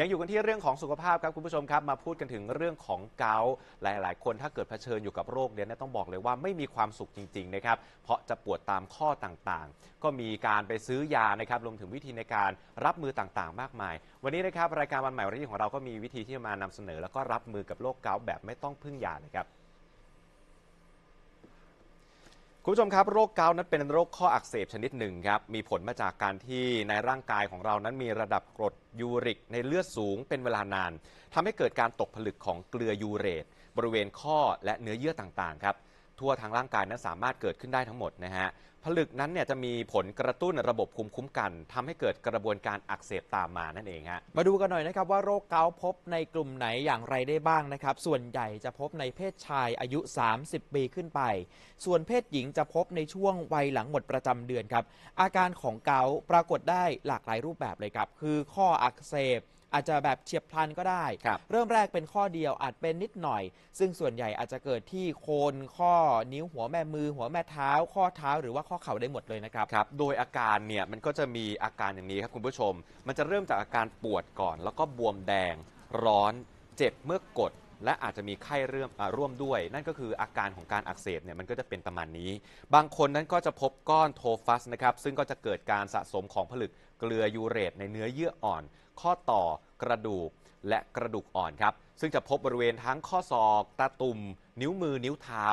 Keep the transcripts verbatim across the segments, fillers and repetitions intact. ยังอยู่กันที่เรื่องของสุขภาพครับคุณผู้ชมครับมาพูดกันถึงเรื่องของเกาต์หลายๆคนถ้าเกิดเผชิญอยู่กับโรคเนี้ยต้องบอกเลยว่าไม่มีความสุขจริงๆนะครับเพราะจะปวดตามข้อต่างๆก็มีการไปซื้อยานะครับรวมถึงวิธีในการรับมือต่างๆมากมายวันนี้นะครับรายการวันใหม่วันนี้ของเราก็มีวิธีที่จะมานำเสนอแล้วก็รับมือกับโรคเกาต์แบบไม่ต้องพึ่งยานะครับคุณผู้ชมครับโรคเกาต์นั้นเป็นโรคข้ออักเสบชนิดหนึ่งครับมีผลมาจากการที่ในร่างกายของเรานั้นมีระดับกรดยูริกในเลือดสูงเป็นเวลานานทำให้เกิดการตกผลึกของเกลือยูเรตบริเวณข้อและเนื้อเยื่อต่างๆครับทั่วทางร่างกายนั้นสามารถเกิดขึ้นได้ทั้งหมดนะฮะผลึกนั้นเนี่ยจะมีผลกระตุ้นระบบภูมิคุ้มกันทำให้เกิดกระบวนการอักเสบตามมานั่นเองฮะมาดูกันหน่อยนะครับว่าโรคเกาต์พบในกลุ่มไหนอย่างไรได้บ้างนะครับส่วนใหญ่จะพบในเพศชายอายุสามสิบปีขึ้นไปส่วนเพศหญิงจะพบในช่วงวัยหลังหมดประจำเดือนครับอาการของเกาต์ปรากฏได้หลากหลายรูปแบบเลยครับคือข้ออักเสบอาจจะแบบเฉียบพลันก็ได้เริ่มแรกเป็นข้อเดียวอาจเป็นนิดหน่อยซึ่งส่วนใหญ่อาจจะเกิดที่โคนข้อนิ้วหัวแม่มือหัวแม่เท้าข้อเท้าหรือว่าข้อเข่าได้หมดเลยนะครับครับโดยอาการเนี่ยมันก็จะมีอาการอย่างนี้ครับคุณผู้ชมมันจะเริ่มจากอาการปวดก่อนแล้วก็บวมแดงร้อนเจ็บเมื่อกดและอาจจะมีไข้เริ่มร่วมด้วยนั่นก็คืออาการของการอักเสบเนี่ยมันก็จะเป็นประมาณนี้บางคนนั้นก็จะพบก้อนโทฟัสนะครับซึ่งก็จะเกิดการสะสมของผลึกเกลือยูเรตในเนื้อเยื่ออ่อนข้อต่อกระดูกและกระดูกอ่อนครับซึ่งจะพบบริเวณทั้งข้อศอกตาตุ่มนิ้วมือนิ้วเท้า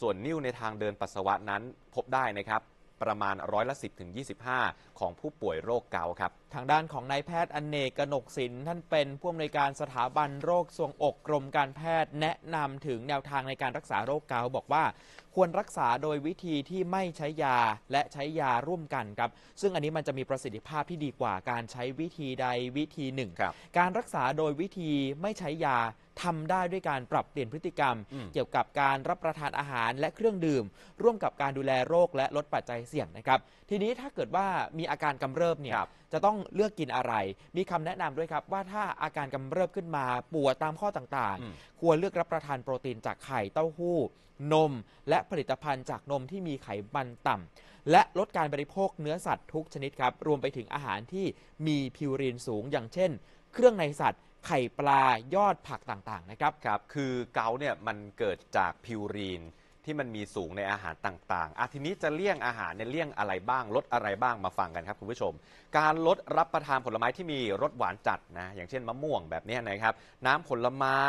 ส่วนนิ้วในทางเดินปัสสาวะนั้นพบได้นะครับประมาณร้อยละ สิบถึงยี่สิบห้า ของผู้ป่วยโรคเกาต์ครับทางด้านของนายแพทย์อเนก กนกสินท่านเป็นผู้อำนวยการสถาบันโรคทรวงอกกรมการแพทย์แนะนำถึงแนวทางในการรักษาโรคเกาต์บอกว่าควรรักษาโดยวิธีที่ไม่ใช้ยาและใช้ยาร่วมกันครับซึ่งอันนี้มันจะมีประสิทธิภาพที่ดีกว่าการใช้วิธีใดวิธีหนึ่งการรักษาโดยวิธีไม่ใช้ยาทำได้ด้วยการปรับเปลี่ยนพฤติกรรมเกี่ยวกับการรับประทานอาหารและเครื่องดื่มร่วมกับการดูแลโรคและลดปัจจัยเสี่ยงนะครับทีนี้ถ้าเกิดว่ามีอาการกำเริบเนี่ยจะต้องเลือกกินอะไรมีคำแนะนำด้วยครับว่าถ้าอาการกำเริบขึ้นมาปวดตามข้อต่างๆควรเลือกรับประทานโปรตีนจากไข่เต้าหู้นมและผลิตภัณฑ์จากนมที่มีไขมันต่ำและลดการบริโภคเนื้อสัตว์ทุกชนิดครับรวมไปถึงอาหารที่มีพิวรินสูงอย่างเช่นเครื่องในสัตว์ไข่ปลายอดผักต่างๆนะครับครับคือเกาต์เนี่ยมันเกิดจากพิวรีนที่มันมีสูงในอาหารต่างๆอ่ะทีนี้จะเลี่ยงอาหารเนี่ยเลี่ยงอะไรบ้างลดอะไรบ้างมาฟังกันครับคุณผู้ชมการลดรับประทานผลไม้ที่มีรสหวานจัดนะอย่างเช่นมะม่วงแบบนี้นะครับน้ำผลไม้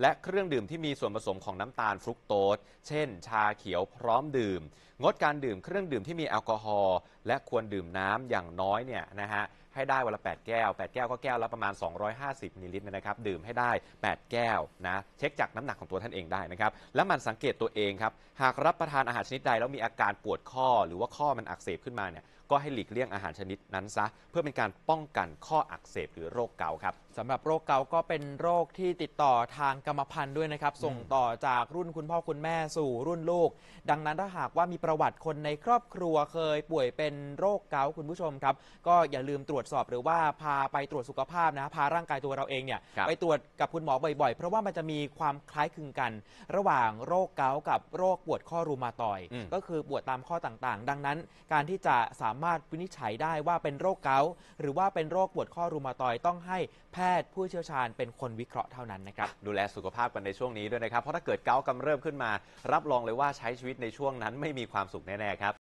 และเครื่องดื่มที่มีส่วนผสมของน้ำตาลฟรุกโตสเช่นชาเขียวพร้อมดื่มงดการดื่มเครื่องดื่มที่มีแอลกอฮอล์และควรดื่มน้ำอย่างน้อยเนี่ยนะฮะให้ได้วันละแปดแก้วแปดแก้วก็แก้วละประมาณสองร้อยห้าสิบมิลลิลิตรนะครับดื่มให้ได้แปดแก้วนะเช็คจากน้ำหนักของตัวท่านเองได้นะครับและมันสังเกตตัวเองครับหากรับประทานอาหารชนิดใดแล้วมีอาการปวดข้อหรือว่าข้อมันอักเสบขึ้นมาเนี่ยก็ให้หลีกเลี่ยงอาหารชนิดนั้นซะเพื่อเป็นการป้องกันข้ออักเสบหรือโรคเกาต์ครับสำหรับโรคเกาต์ก็เป็นโรคที่ติดต่อทางกรรมพันธุ์ด้วยนะครับส่งต่อจากรุ่นคุณพ่อคุณแม่สู่รุ่นลูกดังนั้นถ้าหากว่ามีประวัติคนในครอบครัวเคยป่วยเป็นโรคเกาต์คุณผู้ชมครับก็อย่าลืมตรวจสอบหรือว่าพาไปตรวจสุขภาพนะพาร่างกายตัวเราเองเนี่ยไปตรวจกับคุณหมอบ่อยๆเพราะว่ามันจะมีความคล้ายคลึงกันระหว่างโรคเกาต์กับโรคปวดข้อรูมาตอยด์ก็คือปวดตามข้อต่างๆดังนั้นการที่จะสามารถวินิจฉัยได้ว่าเป็นโรคเกาต์หรือว่าเป็นโรคปวดข้อรูมาตอยด์ต้องให้แพทย์ผู้เชี่ยวชาญเป็นคนวิเคราะห์เท่านั้นนะครับดูแลสุขภาพกันในช่วงนี้ด้วยนะครับเพราะถ้าเกิดเกาต์กำเริบขึ้นมารับรองเลยว่าใช้ชีวิตในช่วงนั้นไม่มีความสุขแน่ๆครับ